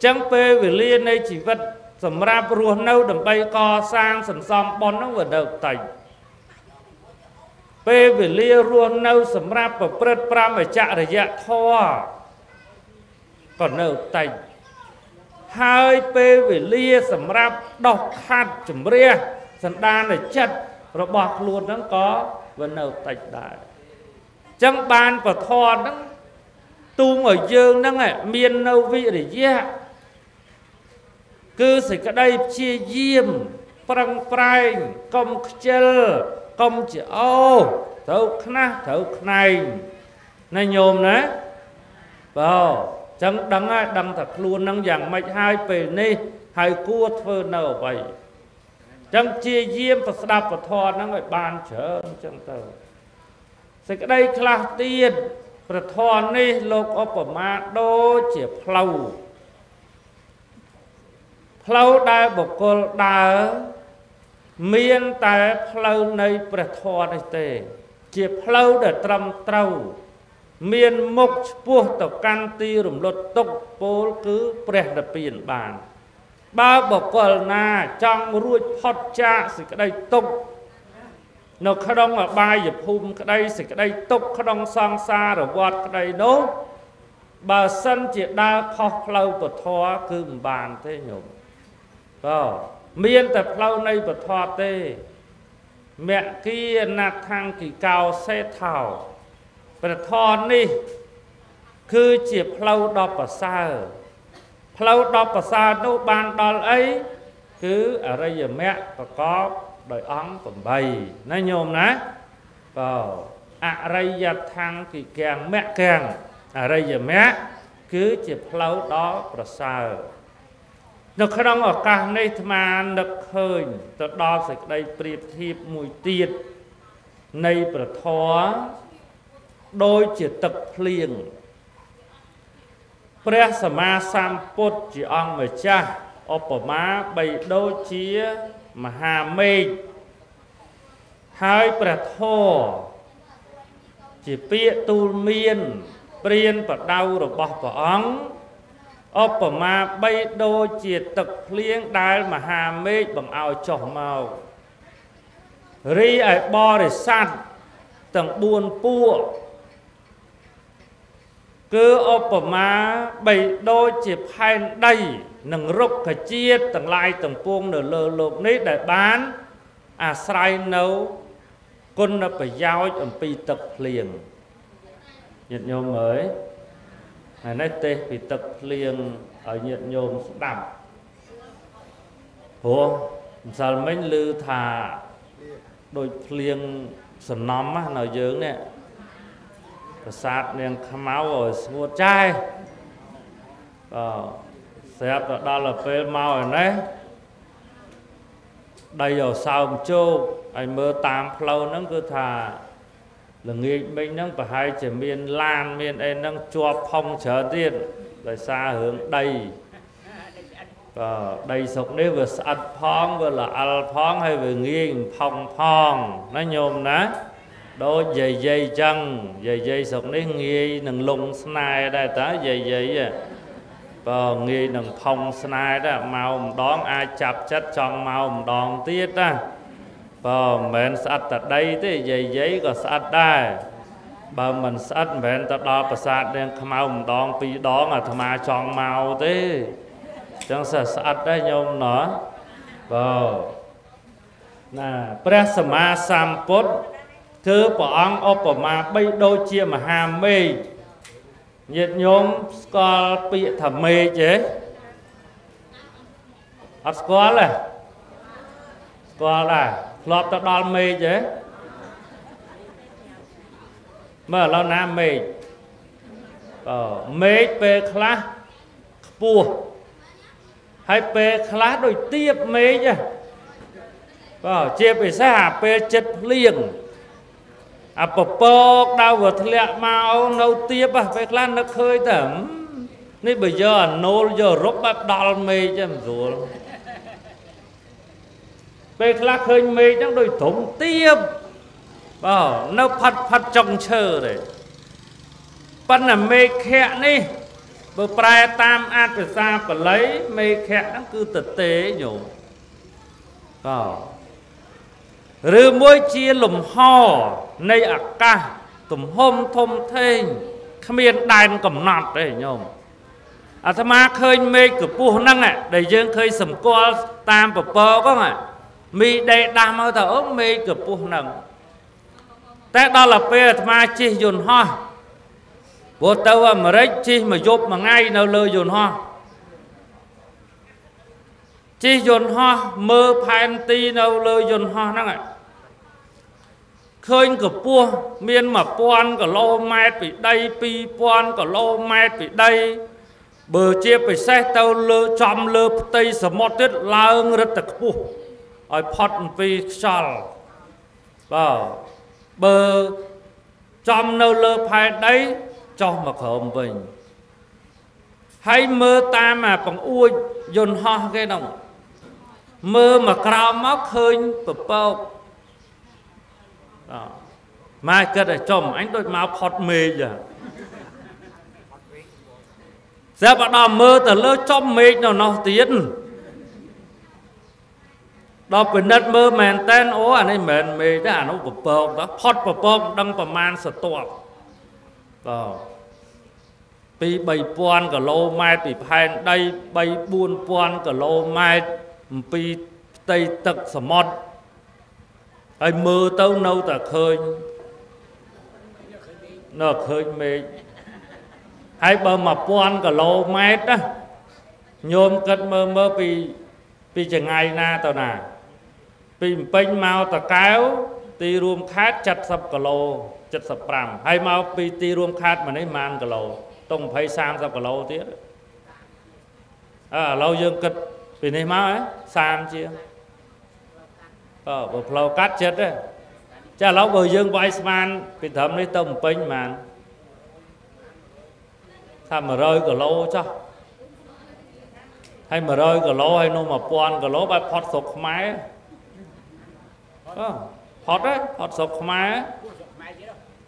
Chẳng phê vì liên này chỉ vật sầm rạp rùa nâu đầm bay co sang sầm xóm bón nó vừa đầu tành phê vì lia rùa nâu sầm rạp và prết pram ở chạ để dạ thoa còn đầu tành hai phê vì lia sầm rạp đọc hạt chùm ria sầm đan để chật rồi bọc luôn nó có vừa đầu tành đại chẳng ban và thoa nó tu ở dương nó này miên nâu vị để dạ cứ sẽ cái đây chia diêm prang prang công chel công chữ ô thấu này này nhôm đấy vào chẳng đăng ai đăng thật luôn năng dạng mạch hai về ni hai cua phơ nào vậy chẳng chia diêm và đạp và thò nó lại bàn trở chẳng tờ sẽ cái đây là tiền và thò ni lộc ở mà đô chỉ phlau Phlau đai bọc côn đá miên tại phlau này bẹt thò này tề chỉ phlau để trầm trâu miên mộc buộc tàu can ti rụm lột tốc bố cứ bẹt để biển bàn ba bọc côn na trong ruột phật cha xịt cái đây tốc nó khơi đông ở ba dập hùm cái đây xịt cái đây tốc khơi đông sang xa rồi vọt cái đây đó bà sân chỉ đa khó phlau bẹt thò cứ bàn thế nhỉ miên tập lâu nay bật thoa tê mẹ kia nạt thang kỳ cao xe thảo bật thoa ni cứ chỉ lâu đọc bà xa lâu đọc bà xa nô bàn đòn ấy cứ ở đây giờ mẹ và có đời ống của bầy nó nhôm ná vào ạ đây giờ thang kỳ càng mẹ càng ở đây giờ mẹ cứ chỉ lâu đó bà xa nó khởi động ở cả này mà nực hơi tớ đo sạch đây biệt thiệp mùi tiệt này bà thó đôi chỉ tập liền Prea Sama Samput chỉ ông mà cha ốp má bày đôi chia mà hà mê hai bà thó chỉ biết tu miên biên và đau rồi bỏ vào ông ốp mà bay đôi chìa tật liêng đai mà hà mê bằng áo chỏng màu ri ai bo để san tầng buồn pua cứ ốp mà bay đôi chìa hai đầy nâng rốc cả chia tầng lại tầng buông nửa lờ lộp nít để bán à sai nấu con nó phải giao cho pi tật liêng nhiệt nhô mới Hãy subscribe cho kênh Ghiền Mì Gõ Để không bỏ lỡ những video hấp dẫn là người mình đang phải hai chữ miền lan miền em đang cho phong trở tiền lại xa hướng đây và đây sống đấy vừa ăn phong vừa là ăn phong hay vừa nghiêng phong phong nó nhôm đó đôi dày chân dày sống đấy nghiêng nằng lùng snai đây tá dày và nghiêng nằng phong snai đó màu đón ai chập chất trong màu đòn tiết đó và mình sát ở đây thì giấy có sát đây và mình sát mình ta đo và sát nên không ông đón phí đón là thầm ai chọn màu thế chẳng sẽ sát đây nhông nó và nà Prea Sama Samput thứ của ông ốp của mà bây đôi chia mà hàm mê nhiệt nhóm có bị thầm mê chứ ớt có là có là lọt tao đo mê chứ mà lâu nam mê mê pê khá bùa hay pê khá đôi tiếp mê chứ chia về xa hạ pê chất liền à bọc bọc đau vừa thịa mau nâu tiếp à pê khá nó khơi thẩm nên bây giờ nô giờ rốt bác đo mê chứ dù lắm Bê khá khơi mê chẳng đôi thống tiếp Bảo nó phát trông chờ đấy Bắt là mê khẽ ní Bởi bài tam át bởi xa bởi lấy mê khẽ đăng cư tật tế nhổ. Rư môi chia lùm hò nây ạ ca tùm hôm thông thênh khám yên đàn cầm nọt đấy nhổ. À thầm á khơi mê cửa bù năng ạ đầy dương khơi sầm qua tam bởi bơ có ạ. Mì đầy đam ở thở mê cửa bù năng. Thế đó là phê thầm á chi dùn hoa. Bố tao mà rách chi mà dốt mà ngay nào lơ dồn hoa. Chi dồn hoa mơ phán ti nào lơ dồn hoa năng ạ. Khơi cửa bua miên mà buôn cả lô mét bị đây pi buôn cả lô mét bị đây. Bờ chia bị xe tao lơ chom lơ tây sở mọt tiết la ưng rất tạc bua. Ôi phọt vì xal. Bờ chom nào lơ phán đấy cho mà khổng vinh. Hãy mơ ta mà bằng ui dồn hoa cái đồng. Mơ mà cao móc hơi bập bầu. Mai kết là chồng anh tôi máu khót mê giờ. Giờ bắt đầu mơ ta lỡ chồng mê nào nó tiến. Đó bình đất mơ mẹn tên ố anh ấy mẹn mê đó nó bập bầu đó. Khót bập bầu đâm vào màn sở tộc. Bị bày buôn cả lô mai bị phèn đây bày buôn buôn cả lô mai bị tây tật sở mọt ai mơ tâu nâu ta khơi nó khơi mê hay bờ mà buôn cả lô mai đó nhôm cất mơ mơ bị chẳng ngày na tao nà bị bênh mau ta kéo ti ruộng khát chặt sập cả lô chất sập rằm hay mau bị ti ruộng khát mà nấy man cả lô tông phải sam sập cả lô tiếc à lâu dương kịch vì này máu ấy sam chưa bờ lâu cắt chết đấy cha lâu bờ dương vai man bị thầm lấy tông pin màn tham mà rơi cả lô cho hay mà rơi cả lô hay nô mà pon cả lô bài phật sộc máy phật đấy phật sộc máy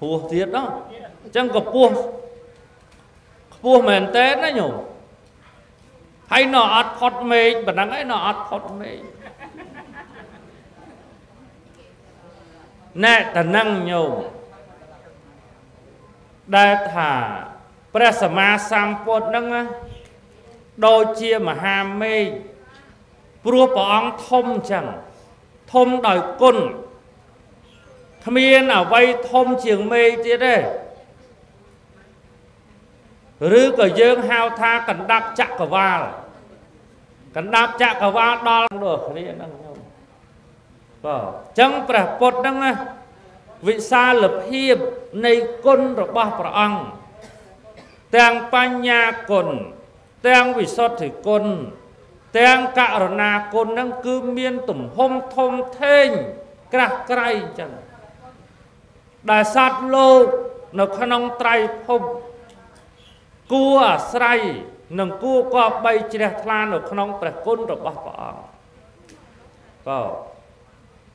hùa thiệt đó chẳng có buông buông mền tết đó nhổ hay nó ăn phật mê bản năng ấy nó ăn phật mê nè tận năng nhổ đại thả prasama sampot năng á đôi chia mà ham mê pru bóng thông chẳng thông đòi côn thầm yên à vay thông trường mê chứ đấy. Rứ cờ dương hao tha cần đáp chạc cờ va. Cần đáp chạc cờ va đó được. Chẳng phải bột năng vị xa lập hiệp này côn rồi ba bà ông. Tàng ba nhà côn. Tàng vị sốt thì côn. Tàng cạ rồi nà côn năng cư miên tùm hôm thông thênh. Các cây chẳng. Đại sát lô nó khá nông trai phông. Cua ở srai nâng cua qua bay trẻ thla nó khá nông trai côn rồi bác bỏ.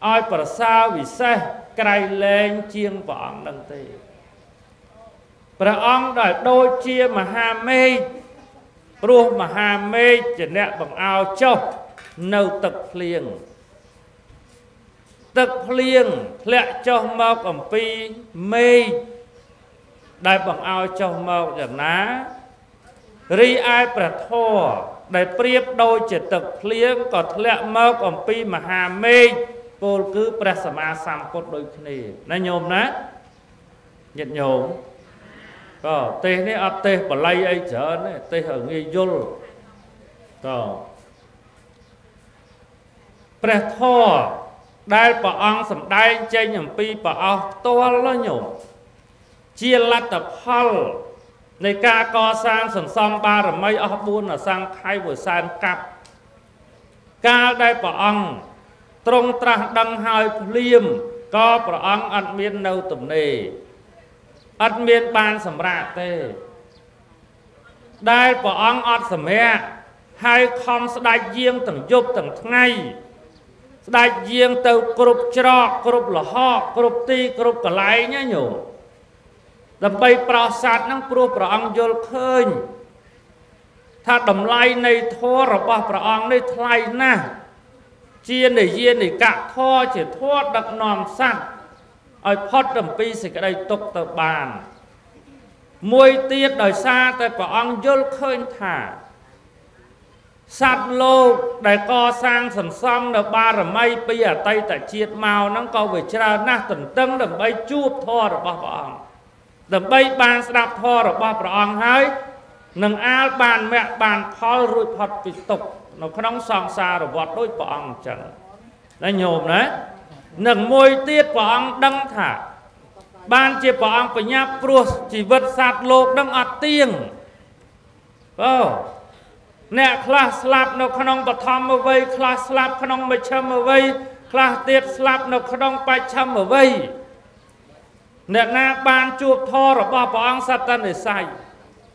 Ôi bà sao vì xe, cây lên chiêng võng nâng tì. Bà ông đòi đôi chia mà hà mê, ruột mà hà mê, chỉ nè bằng ao chốc, nâu tực liền. Tức liền lẹ cho mọc ẩm phí mê. Đại bằng ao cho mọc giảm ná. Rí ai bà thô. Đại priếp đôi chỉ tức liền. Còn lẹ mọc ẩm phí mà hà mê. Cô cứ bà sẵn á sẵn cốt đôi khí. Nói nhôm ná. Nhật nhôm. Tế này ạ tế bà lây ấy chở. Tế hở nghi dùl. Bà thô. Đại bà ông sẵn đáy chênh ẩm phí bà ông tốt là nhổ. Chia lạch tập hồn ในการก่อสร้างสันซอมบารมีอภบุญสร้างใครบุญสร้างกับการได้พระองค์ตรงตรัสดังหายเลี่ยมก็พระองค์อันเมียนเอาตุ่มเนยอันเมียนปานสำราเตได้พระองค์อัดสมัยให้คอมสดายเยี่ยงตั้งยุบตั้งไงสดายเยี่ยงเต้ากรุบจรอกรุบหล่อกรุบตีกรุบกระไรเนี่ยหนูลำไปปราศาสตร์นั่งปลุกพระองค์โยลขึ้นถ้าดำไลในท้อระบาพระองค์ได้ไล่นะเจียนในเยียนในกะท้อเฉียดท้อดักนอมสั้นไอพอดดำปีสิกระไดตกตะบานมวยเตี้ยดอยซาแต่พระองค์โยลขึ้นถ่าสัตว์โลกได้ก่อสร้างสันซ้ำเดบาระไม่เปียไตแต่เฉียดเมานั่งก่อเวชราหน้าตึงตึงดำไปจูบท้อระบาพระองค์ดับใบบานสนับทอระบาพระองค์ให้หนึ่งอาบานแม่บานพอรุ่ยพอดปิดตกเราขนมซองซาระบาด้วยพระองค์จังได้โยมนะหนึ่งมวยเตี้ยพระองค์ดังถ่าบานเจี๊ยพระองค์ไปหยาบปลุกชีวิตสัตว์โลกดังอัดเตียงก็เนี่ยคลาสลับเราขนมปฐมเอาไว้คลาสลับขนมไปชั่มเอาไว้คลาสเตี้ยสลับเราขนมไปชั่มเอาไว้เนื้อนาบานจูบทอระบาพระองค์สัตย์ในใส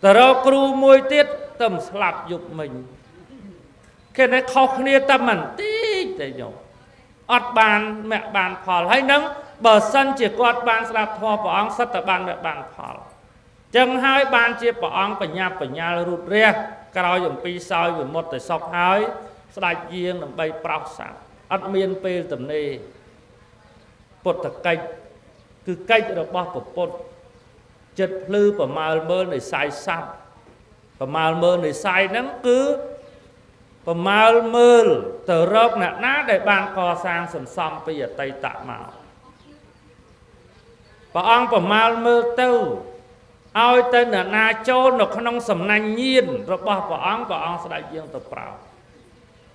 แต่เราครูมวยติดต่ำสลับหยุดมันแค่ในข้อนี้ต่ำมันตีแต่หยงอัดบานแม่บานพอให้นั่งเบอร์สันเจียกอัดบานสลับทอปองสัตบานแม่บานพอจังให้บานเจียปองปัญญารุดเรียกกล่าวอย่างปีซอยอยู่หมดแต่สอบหายสลายเยียงลำใบเปล่าสัตว์อัดเมียนเปลือต่ำนี้ปดตะไคคือไคเราบ้าปดปดจัดพลื้อประมาณเมื่อในสายซ้ำประมาณเมื่อในสายนั้นคือประมาณเมื่อเตอร์รกน่ะน้าได้บางก่อสร้างสันซ้ำไปอย่าไตตะเมาประอังประมาณเมื่อเต้าเอาเต้นน่ะนาโจนกขนมสำนักยินระบาประอังสลายเยี่ยงตัวเปล่า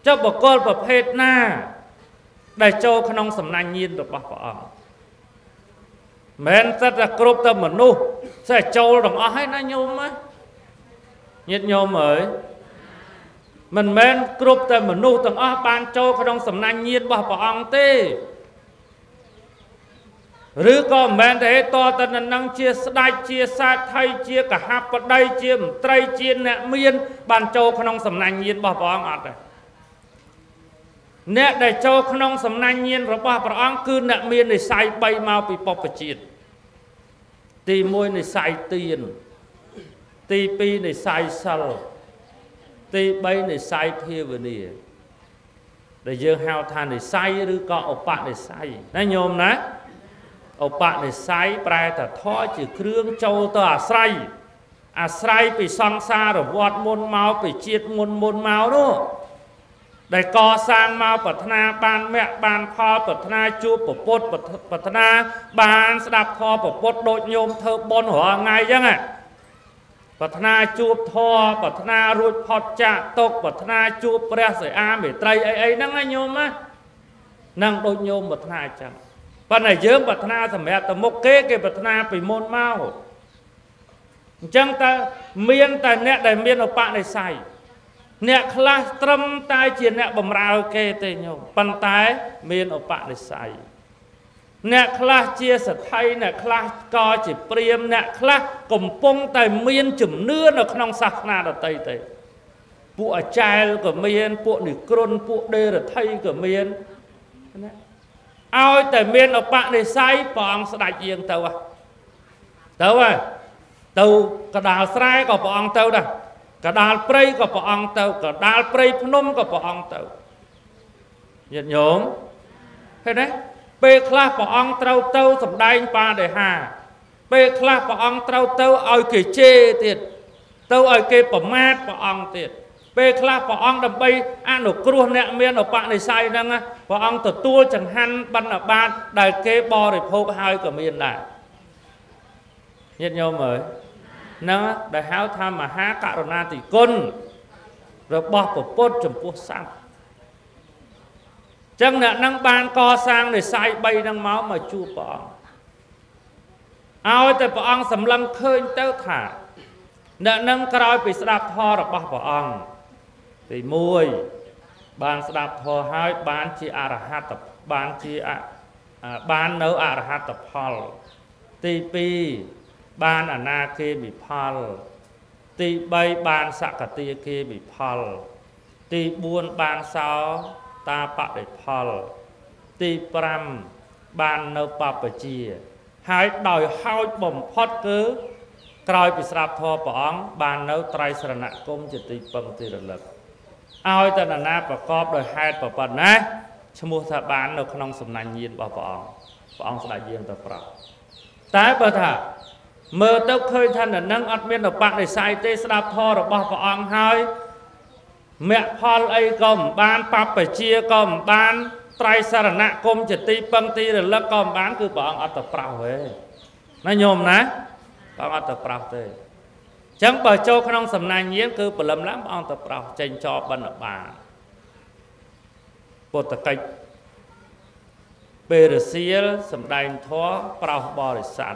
เจ้าบอกว่าประเภทหน้าได้โจขนมสำนักยินระบาประอังแม้นแต่จะกรุบแต่เหมือนนู้ใส่โจลต้องเอาให้น่าโยมไหมยินโยมเอ๋ยมันแม้นกรุบแต่เหมือนนู้ต้องเอาปานโจขนมสำนักยินบ่พอองตีหรือก็แม้นแต่ต่อแต่นั่งเชียสได้เชียสาไทยเชียกะฮับปะได้เชียมไตรเชียเนี่ยเมียนปานโจขนมสำนักยินบ่พอองอัดเนี่ยได้โจขนมสำนักยินระบาพระองค์คือเนี่ยเมียนในใส่ใบมาปีปปจิตตีมวยในสายเตียนตีปีในสายสลตีใบในสายเทวนีแต่ยังหาวทานในสายหรือก็อปะในสายนะโยมนะอปะในสายแปลแต่ท้อจืดเครื่องโจตอาไซอาไซไปซองซาหรือวอดมนเมาไปเจียดมนเมาด้วยได้ก่อสร้างมาปัฒนาบานแม่บานพอปัฒนาจูปปดปัฒนาบานสดับพอปปดโดยโยมเธอบนหัวไงยังไงปัฒนาจูบทอปัฒนารูดพอจะตกปัฒนาจูบประเสริอาเมตไตรไอ้นั่งไงโยมนะนั่งโดยโยมปัฒนาจังปัญหาเยอะปัฒนาสมัยแต่มกเก้เก็บปัฒนาไปมนเมาจังแต่เมียนแต่เนี้ยได้เมียนอปะในใสเนี่ยคลาสตรมตายเจียนเนี่ยบ่มราเกเตยงปันตายเมียนอปะในใสเนี่ยคลาสเจียสไทยเนี่ยคลาสกอจิเปรียมเนี่ยคลาสกลมปงแต่เมียนจุ่มเนื้อในขนมสักนาดัตเตยปวดใจก็เมียนปวดหนึ่งกรนปวดเดือดไทยก็เมียนเอาแต่เมียนอปะในใสปองสลายเยียงเตาอะเตาอะเตากระดาษไรก็ปองเตาดังกระดาษเปรย์ก็ปะองเตากระดาษเปรย์พนมก็ปะองเตาหยดหยงเห็นไหมเปคลาปะองเตาเตาสำได้ปลาได้หาเปคลาปะองเตาเตาเอาเกจเจติดเตาเอาเกปะแม่ปะองติด Bê khá phá ông đầm bây án ổ cửu nạng miên ổ bạc này sai nâng á. Phá ông tổ tua chẳng hăn bắn ở bát đại kê bò để phô hai của miên đại. Nhiệt nhau mới. Nâng á đại háo tham mà há cạ rô na tỷ côn. Rồi bọc của bốt chùm quốc sang. Chẳng nạng nâng ban co sang để sai bay nâng máu mà chua phá ông. Áo thì phá ông sầm lâm khơi tớ thả. Nâng nâng cõi bị sạch thò rồi bọc phá ông. Thì mùi bán sạch thô hai bán chi arahat bán nấu arahat phol tí pi bán anna kia bị phol tí bay bán sakati kia bị phol tí buôn bán sáu ta bạc để phol tí pram bán nấu bạc bà chìa hai đòi hai bầm phót cứ cõi bị sạch thô bóng bán nấu trai sẵn nạ công chỉ tí bằng tí lực Ôi ta là nạp và có đời hẹt và bật này Chúng mua thật bán được nông sầm nành nhiên bảo Bảo ông sẽ đại diện tập bảo Tại bà thật Mơ tốc khơi thân là nâng ọt miên đọc bạc để sai tế sẽ đạp thô được bảo ông hơi Mẹ phol ấy gồm bán bạp bà chia gồm bán Trai xa là nạ công chỉ ti băng ti rồi lắc gồm bán cứ bảo ông ọt tập bảo ấy Nó nhồm ná Bảo ông ọt tập bảo tế Chẳng bởi châu khăn ông sầm nành nhiên cứ bởi lầm lắm ông tập đọc chênh cho bần ở bà. Bột tập cách. Bê rửa xìa sầm đành thó bảo bò để sẵn.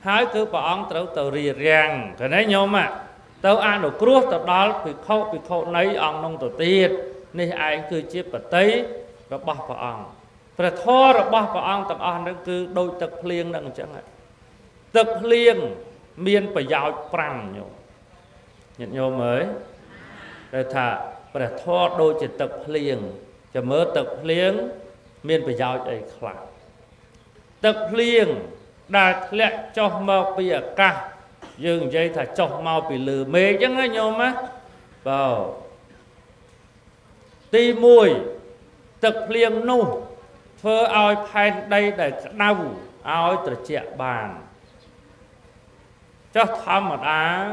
hãy cứ bà ông trông tàu rìa ràng cái này nhóm ạ tao ăn đồ cruốt tao đó bị khẩu này ông nông tổ tiết nên ai cứ chiếc bật tấy và bọc bà ông Phải thô rồi bó vào ông tập ơn đó cứ đôi tập liêng nâng chẳng ạ. Tập liêng miên phải giáo prang nhô. Nhận nhô mới. Rồi thả phải thô đôi chỉ tập liêng. Cho mơ tập liêng miên phải giáo ấy khả. Tập liêng đã lẹ cho mau bị ở ca. Nhưng dây thả cho mau bị lừa mê chẳng ạ nhô má. Vào. Ti mùi tập liêng nô. Phơ ai phai đây để đau ai trở trẻ bàn cho thăm mà đã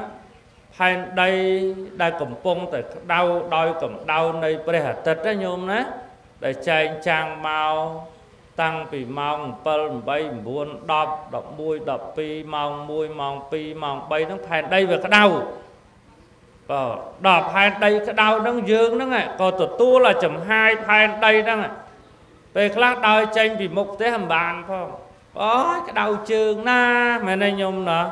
phai đây đây cầm bông để đau đôi cầm đau nơi bề hạt tết đó nhôm nè để chạy trang mau tăng vì mong bơm bay buồn đập đập môi đập pi mong môi mong pi mong bay nó phai đây về cái đau và đập phai đây cái đau nó dương nó này còn tổ tu là chấm hai phai đây đó này Về khắc đôi chanh bị mục tế hầm bàn không? Ôi cái đau trường na Mẹ này nhung nữa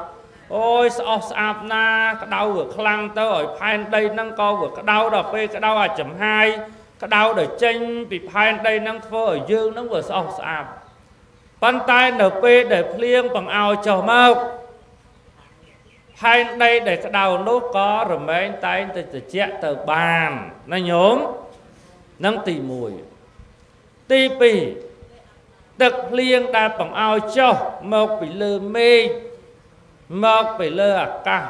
Ôi sao sạp na Cái đau vừa khăn tớ ở phai đây nâng co vừa cái đau đọc về cái đau à chấm hai Cái đau đợi chanh bị phai đây nâng phơ ở dương nâng vừa sao sạp Bắn tay nở phê để liêng bằng ao chờ mốc Phai đây để cái đau nốt có rồi mấy anh ta anh ta chạy tờ bàn Nó nhúng Nâng tì mùi Tí bì Tức liêng đã bằng ao cho Một bị lơ mê Một bị lơ ạc ca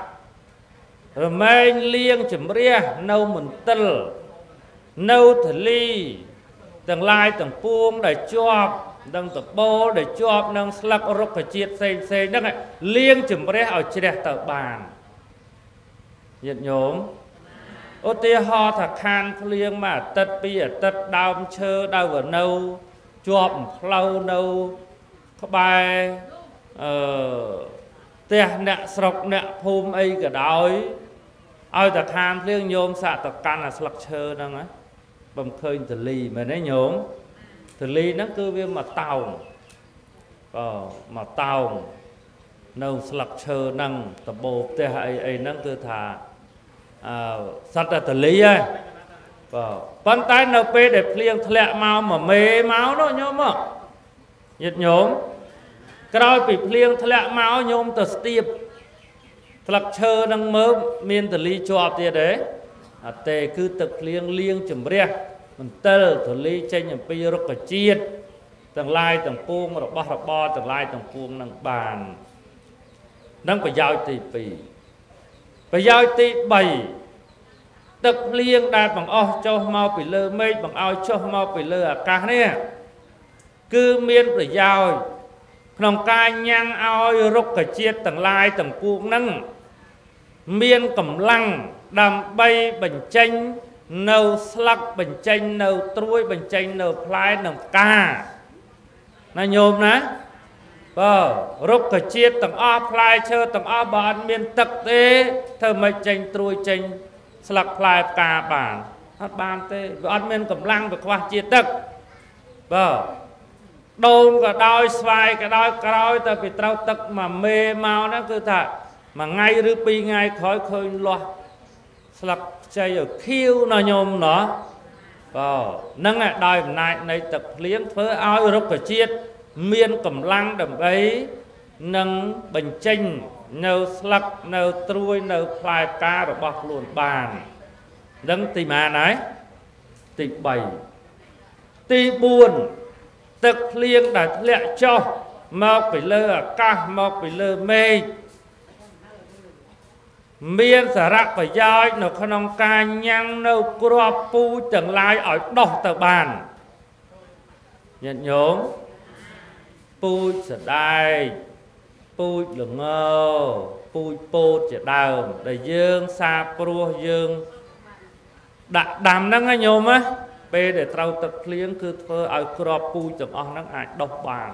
Rồi mê liêng chùm ria Nâu mừng tư Nâu thử ly Từng lai từng buông để chọc Từng tập bố để chọc Nâng sạc rốc và chiết xên Liêng chùm ria ở chế tờ bàn Nhiệt nhóm Ô tia ho thật khăn liêng mà tất bi ở tất đau chơ đau ở nâu Chộp lâu nâu Các bài Tia nẹ sọc nẹ phùm ấy cả đói Ôi thật khăn liêng nhôm xạ thật khăn là sọc chơ nâng á Bầm khơi thử lì mà nấy nhôm Thử lì nó cứ viên mà tàu Mà tàu Nâu sọc chơ nâng Tập bộ tia ấy nâng cứ thả Sạch là tử lý ấy Bắn tay nợ phê để liêng thẻ màu mà mê máu đó nhóm ạ Nhiệt nhóm Cái đôi bị liêng thẻ màu nhóm tờ stiệp Thật chơ đang mơ miên thật lý cho ạp đấy Tề cứ thực liêng liêng chùm riêng Mình tơ thật lý chênh nhầm bây rốc cả chiết Tầng lai tầng cuông rập bó tầng lai tầng cuông năng bàn Năng phải giao tì bì Phải giao tì bày Thực liêng đạt bằng ơ cho mau bì lơ mê bằng ơ cho mau bì lơ à cá nè Cứ miên phải giao Nóng ca nhang oi rốc cả chiết tầng lai tầng cuông năng Miên cầm lăng đam bay bình chanh nâu slug bình chanh nâu trôi bình chanh nâu plai nồng ca na nhôm ná bờ rốc cả chiết tầng o plai chơi tầng o bàn miên tật thế thơ mây chanh trôi chanh slug plai ca bản hát bàn thế ăn miên cầm lăng và khoa chiết tật bờ đôn cả đôi xoay cả đôi ta bị trao tật mà mê mau nó cứ thật mà ngay rư pi ngay khói khơi loa sạc chạy ở khiêu nó nhôm nó nâng lại đòi này này tập liếng phớ ao rốc cả chiết miên cầm lăng đầm ấy nâng bình chinh nâu sạc nâu trôi nâu phai ca rồi bọc luôn bàn nâng tì mà này tì bày tì buồn tập liêng đã lẹ cho mọc bị lơ ca mọc bị lơ mê Miên xả rạc và dõi nó khá nông ca nhăn nâu cổ bùi tầng lai ở đọc tờ bàn Nhận nhốn Bùi xả đai Bùi lửng ngơ Bùi bùi chả đào Để dương xa bùa dương Đã đàm nâng á nhôm á Bê để trao tập liếng cứ thơ ở cổ bùi tầng ổng nâng ảnh đọc bàn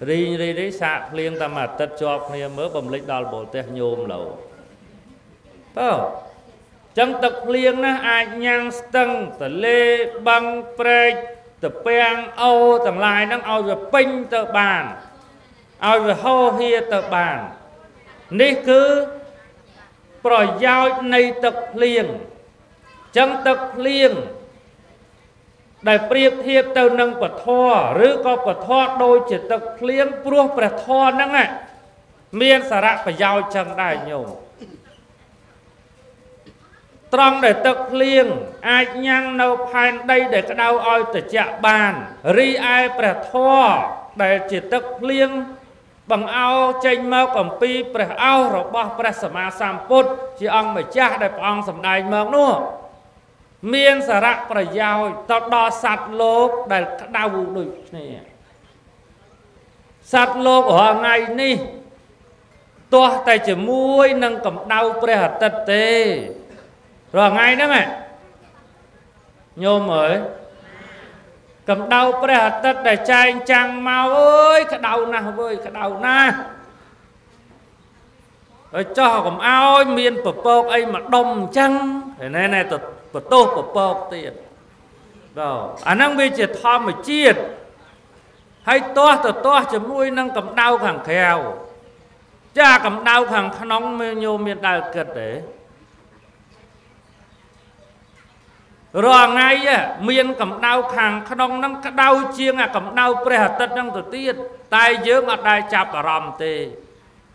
Ri ri ri sạc liên ta mà tất chọc này mới bầm lịch đo bộ tế nhôm lẩu Chẳng tập liên nó ai nhang stâng tờ lê băng prê tờ peng ô tầng lai nâng ao rồi pinh tờ bàn ao rồi hô hia tờ bàn Ní cứ bỏ giao này tập liên chẳng tập liên Đại biệt thiệp tao nâng bật thoa Rứ có bật thoa đôi chỉ tập liếng Bố bật thoa nâng ạ Miên xả rạc và giao chẳng đại nhộm Trong để tập liếng Ai nhang nâu phanh đây để cái đau oi từ chạ bàn Rí ai bật thoa Để chỉ tập liếng Bằng ao chênh mơ cầm pi Bật ao rồi bó bật sả ma xàm bút Chỉ ông mà chắc để bóng sầm đáy mơ nữa Miên xả rạc bà giao Tao đo sạch lốp Đại đau đuổi này Sạch lốp ở ngày này Tôi tại chỉ muối Nâng cầm đau bà hạt tật tê Rồi ngày đó mẹ Nhôm ơi Cầm đau bà hạt tật Đại trai chàng mau ơi Khá đau nào vơi khá đau nào Rồi cho cầm áo Miên bà bốc ấy mà đông chăng Thế này này tụt Bộ tốt bộ bọc tiền Anh đang bị chết thòm mà chết Hay tốt cho mũi nâng cầm đau khẳng khèo Chà cầm đau khẳng khá nóng mê nhô miên đau kết đấy Rồi ngay miên cầm đau khẳng khá nóng nâng khá đau chiêng Cầm đau bè hạt tất nâng tụi tiết Tài dưỡng ở đây chạp ở ròm tê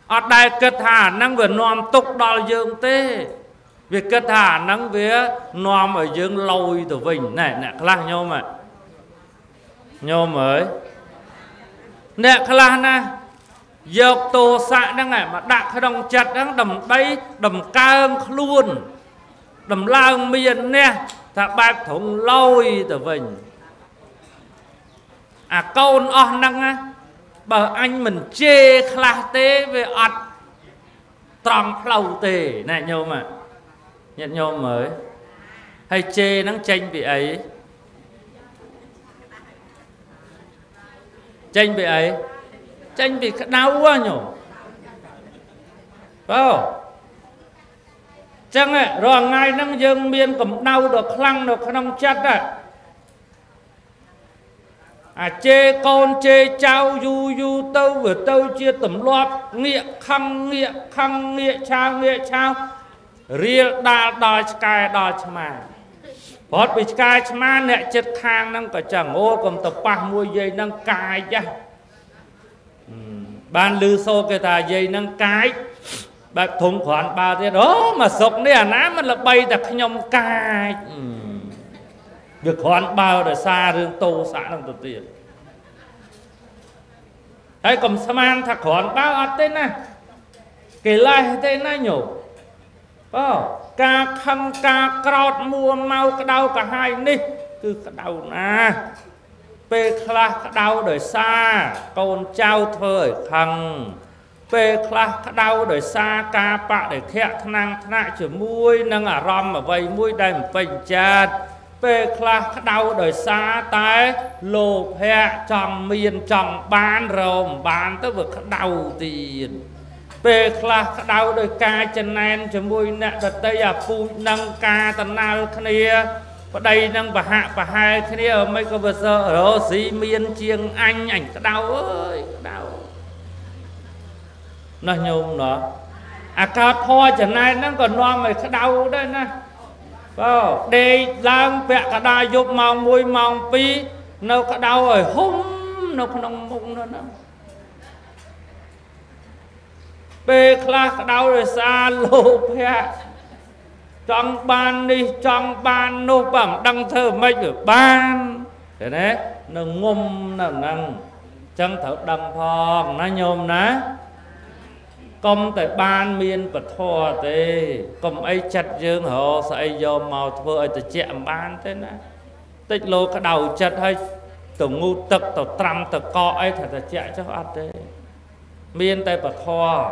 Ở đây kết hà nâng vừa nòm tục đo dưỡng tê Việc kết thả nắng vía nòm ở dương lôi từ vinh này nè khá là nhôm ạ nhôm ấy nè khá là nè dọc tô xạ nâng này mà đạc cái đồng chặt nâng đầm bấy đầm cơm luôn đầm lao miên nè thả bạc thủng lôi từ vinh à con o nâng á bờ anh mình chê khá là tế về ọt tròn lâu tề nè nhôm ạ Nhận nhôm mới Hay chê nắng chanh vị ấy Chanh vị ấy Chanh vị đau quá nhổ Phải không Chẳng ạ, rồi ngay nâng dương miên cũng đau được lăng được không chất ạ. Chê con chê cháu du du tâu vừa tâu chia tùm loạt. Nghĩa khăn nghĩa cháu Rìa đà đòi chạy đòi chạy mà Bót bị chạy mà nẹ chết khang nâng cả chẳng ô cầm tập bạc mua dây nâng cài chá. Bạn lưu xô kê thà dây nâng cài bà thùng khoảng bà thế đó mà sọc này à ná mất là bay đặc nhông cài việc khoảng bao để xa rương tô xã nông tổ tiên thấy cầm xa mang thật khoảng bao ở tên này kể lại tên này nhổ ca khăn ca cọt mua mau cái đau cả hai đi cứ cái đau nà bê khá cái đau để xa con trao thời khăn về khá đau đời xa ca bạ để khẽ thân năng thân lại chở mũi nâng ở rong mà vầy mũi đầy một vệnh chật về khá đau đời xa tay lô phẹ trong miền trong bán rồng bán tới vực đau tiền về khá đau đời ca chân nên chở mũi nạ đợt đây à phụ nâng ca tần nào khá nia và đây nâng bà hai khá nia ở mấy cơ vật sơ ở đó xí miền chiêng anh ảnh khá đau ơi khá đau nó nhung nó cao thoa chẳng này nó còn no mày khá đau đây nè đây là vẹn cả đa dục mong mùi mong phí nó khá đau rồi húng nó khá nông mông nữa bê khá đau rồi xa lô phẹ trong ban đi trong ban nô bẩm đăng thơ mấy ở ban thế đấy nó ngum nó nâng chẳng thở đăng phong nó nhung ná công tại ban miên và thò thế công ấy chặt dương họ sẽ do màu vợ từ chạm ban thế nè tích lô cái đầu chặt hay từ ngu tật từ trầm từ co ấy thật là chạy cho ăn thế miên tại và thò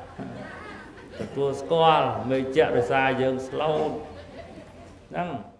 tua score mê chẹt rồi xa dương slow năng